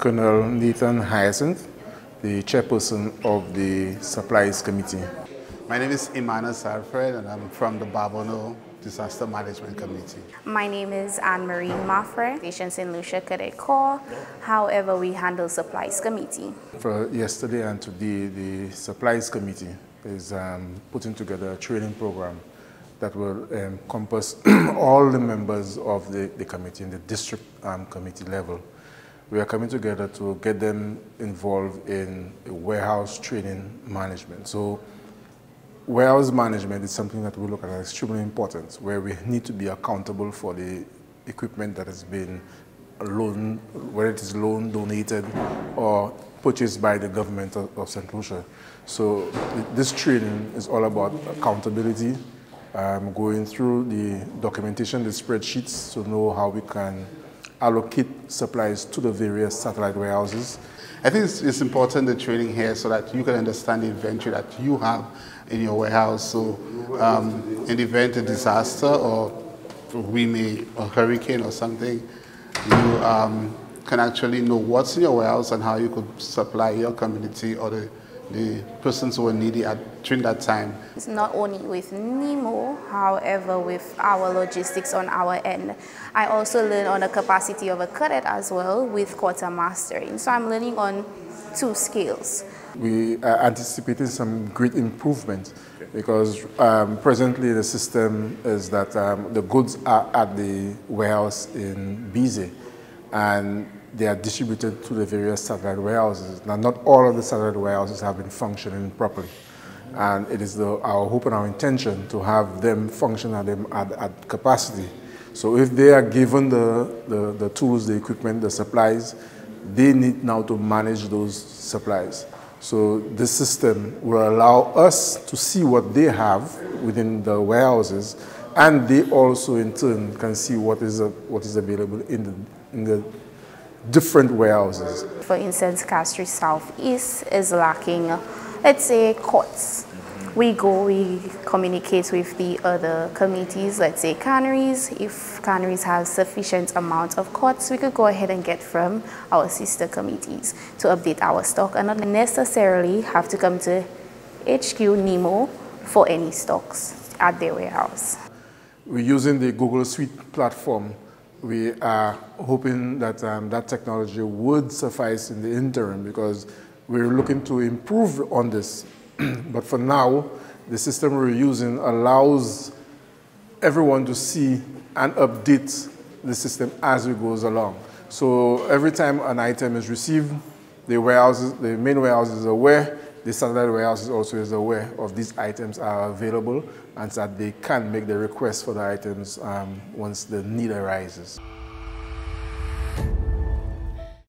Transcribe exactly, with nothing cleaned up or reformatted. Colonel Nathan Hyacinth, the chairperson of the Supplies Committee. My name is Imana Sarfred and I'm from the Babonneau Disaster Management Committee. My name is Anne-Marie Mafred, Patient Saint Lucia Cadet Corps. However, we handle Supplies Committee. For yesterday and today, the Supplies Committee is um, putting together a training program that will um, encompass all the members of the, the committee in the district um, committee level. We are coming together to get them involved in warehouse training management. So warehouse management is something that we look at as extremely important, where we need to be accountable for the equipment that has been loaned, whether it is loaned, donated, or purchased by the government of, of Saint Lucia. So this training is all about accountability, um, going through the documentation, the spreadsheets, to know how we can allocate supplies to the various satellite warehouses. I think it's, it's important, the training here, so that you can understand the inventory that you have in your warehouse. So um, in the event of disaster, or we may, a hurricane or something, you um, can actually know what's in your warehouse and how you could supply your community or the, the persons who are needy at, during that time. It's not only with NEMO, however, with our logistics on our end. I also learn on the capacity of a cadet as well with quarter mastering. So I'm learning on two scales. We are anticipating some great improvement because um, presently the system is that um, the goods are at the warehouse in Bize and they are distributed to the various satellite warehouses. Now, not all of the satellite warehouses have been functioning properly, and it is the, our hope and our intention to have them function at, them at, at capacity. So if they are given the, the, the tools, the equipment, the supplies, they need now to manage those supplies. So this system will allow us to see what they have within the warehouses, and they also in turn can see what is, a, what is available in the, in the different warehouses. For instance, Castries Southeast is lacking, let's say, courts. We go, we communicate with the other committees, let's say Canaries. If Canaries has sufficient amount of courts, we could go ahead and get from our sister committees to update our stock and not necessarily have to come to H Q NEMO for any stocks at their warehouse. We're using the Google Suite platform. We are hoping that um, that technology would suffice in the interim because we're looking to improve on this. But for now, the system we're using allows everyone to see and update the system as it goes along. So every time an item is received, the warehouses, the main warehouse is aware, the satellite warehouse is also is aware of these items are available and so that they can make the request for the items um, once the need arises.